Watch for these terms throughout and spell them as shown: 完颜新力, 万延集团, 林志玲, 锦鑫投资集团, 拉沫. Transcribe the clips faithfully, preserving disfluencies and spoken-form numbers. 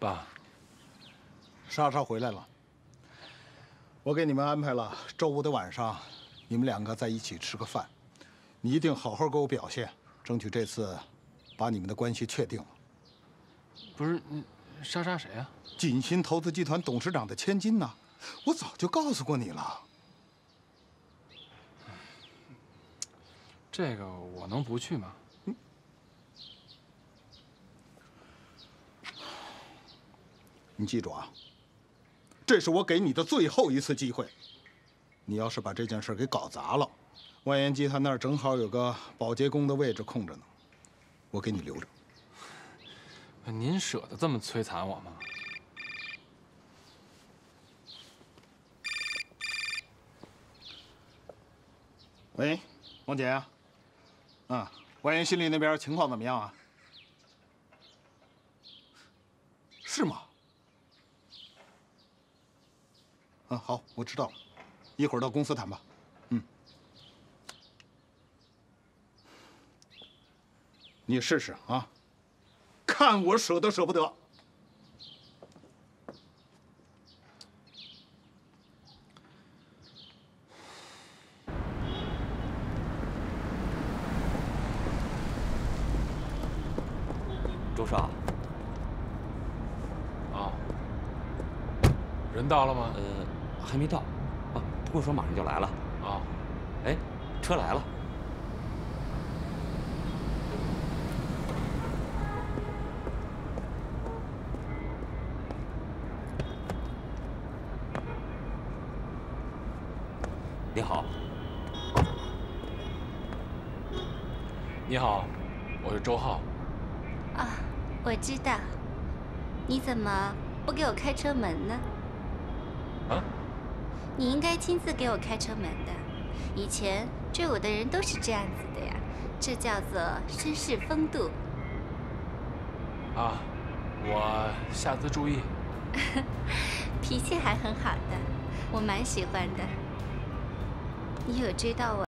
爸，莎莎回来了。我给你们安排了周五的晚上，你们两个在一起吃个饭。你一定好好给我表现，争取这次把你们的关系确定了。不是，莎莎谁啊？锦鑫投资集团董事长的千金呢？我早就告诉过你了。 这个我能不去吗？嗯、你记住啊，这是我给你的最后一次机会。你要是把这件事给搞砸了，万延集团那儿正好有个保洁工的位置空着呢，我给你留着。您舍得这么摧残我吗？喂，王姐啊。 嗯，完颜新力那边情况怎么样啊？是吗？嗯，好，我知道了，一会儿到公司谈吧。嗯，你试试啊，看我舍得舍不得。到了吗？呃，还没到，啊，不过说马上就来了。啊，哎，车来了。你好，你好，我是周浩。啊，我知道，你怎么不给我开车门呢？ 啊，你应该亲自给我开车门的。以前追我的人都是这样子的呀，这叫做绅士风度。啊，我下次注意。脾气还很好的，我蛮喜欢的。你有追到我？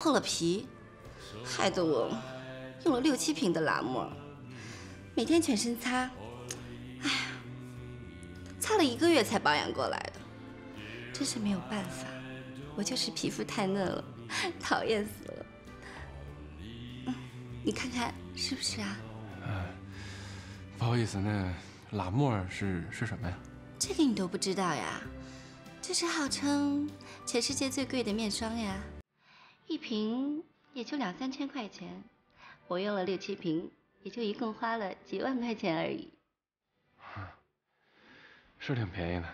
破了皮，害得我用了六七瓶的拉沫，每天全身擦，哎呀，擦了一个月才保养过来的，真是没有办法，我就是皮肤太嫩了，讨厌死了。嗯，你看看是不是啊？呃，不好意思，那拉沫是是什么呀？这个你都不知道呀？这是号称全世界最贵的面霜呀。 一瓶也就两三千块钱，我用了六七瓶，也就一共花了几万块钱而已。是挺便宜的。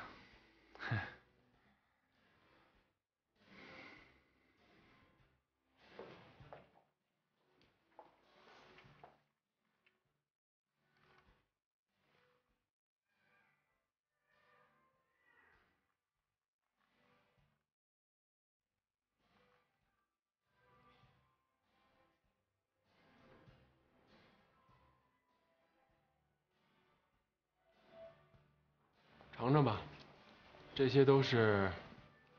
尝尝吧，这些都是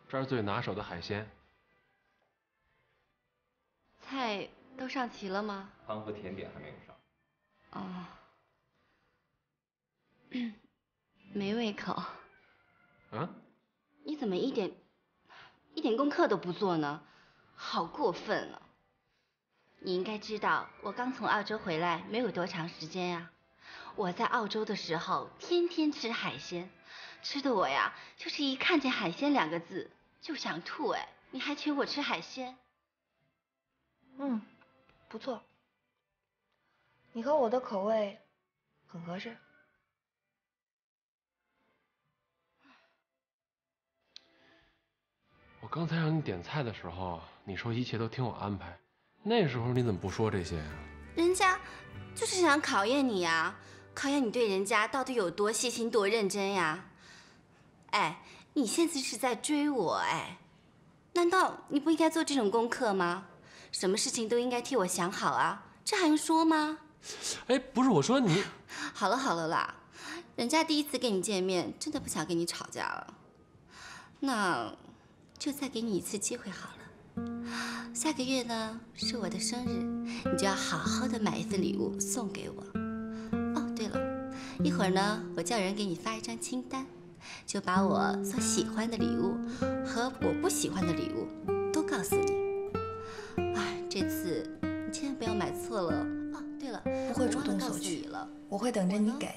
这儿最拿手的海鲜。菜都上齐了吗？汤和甜点还没有上。哦，没胃口。啊？你怎么一点一点功课都不做呢？好过分啊！你应该知道，我刚从澳洲回来没有多长时间呀、啊。 我在澳洲的时候，天天吃海鲜，吃的我呀，就是一看见海鲜两个字就想吐哎！你还请我吃海鲜？嗯，不错，你和我的口味很合适。我刚才让你点菜的时候，你说一切都听我安排，那时候你怎么不说这些呀？人家就是想考验你呀。 考验你对人家到底有多细心、多认真呀？哎，你现在是在追我哎？难道你不应该做这种功课吗？什么事情都应该替我想好啊，这还用说吗？哎，不是我说你。好了好了啦，人家第一次跟你见面，真的不想跟你吵架了。那就再给你一次机会好了。下个月呢是我的生日，你就要好好的买一份礼物送给我。 一会儿呢，我叫人给你发一张清单，就把我所喜欢的礼物和我不喜欢的礼物都告诉你。哎，这次你千万不要买错了哦。对了，不会主动索取了，我会等着你给，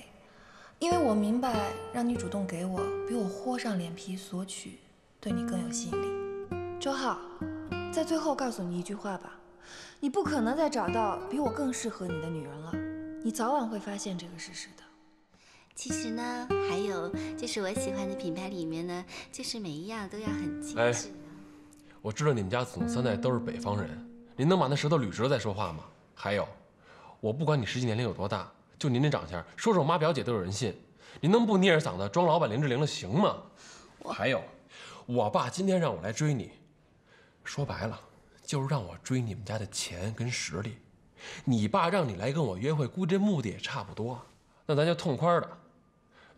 因为我明白让你主动给我，比我豁上脸皮索取对你更有吸引力。周浩，在最后告诉你一句话吧，你不可能再找到比我更适合你的女人了，你早晚会发现这个事实的。 其实呢，还有就是我喜欢的品牌里面呢，就是每一样都要很精致、啊。哎，我知道你们家祖宗三代都是北方人，您能把那舌头捋直了再说话吗？还有，我不管你实际年龄有多大，就您这长相，说是我妈表姐都有人信，您能不捏着嗓子装老板林志玲了行吗？还有，我爸今天让我来追你，说白了就是让我追你们家的钱跟实力。你爸让你来跟我约会，估计这目的也差不多，那咱就痛快的。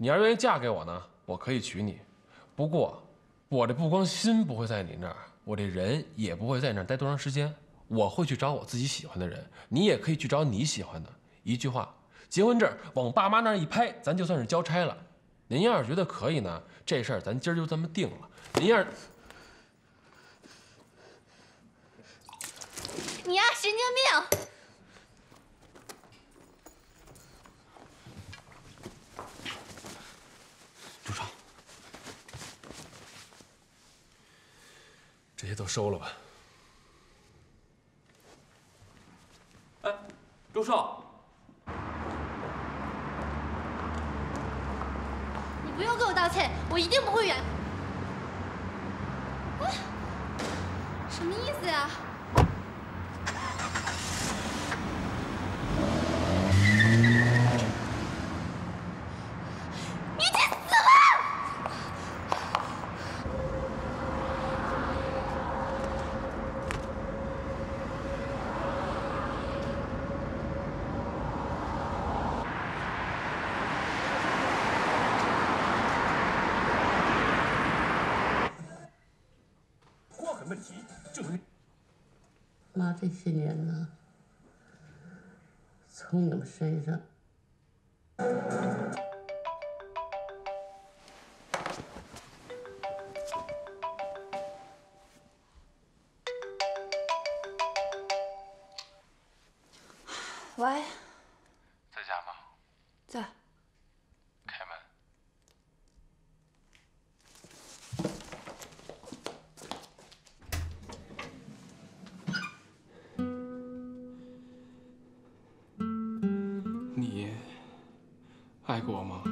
你要愿意嫁给我呢，我可以娶你。不过，我这不光心不会在你那儿，我这人也不会在你那儿待多长时间。我会去找我自己喜欢的人，你也可以去找你喜欢的。一句话，结婚证往爸妈那儿一拍，咱就算是交差了。您要是觉得可以呢，这事儿咱今儿就这么定了。您要是……你呀，神经病！ 这些都收了吧。哎，周少，你不用给我道歉，我一定不会原。哎，什么意思呀？ 妈这些年呢，从你们身上，喂，在家吗？在。开门。 爱过吗？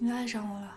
你爱上我了。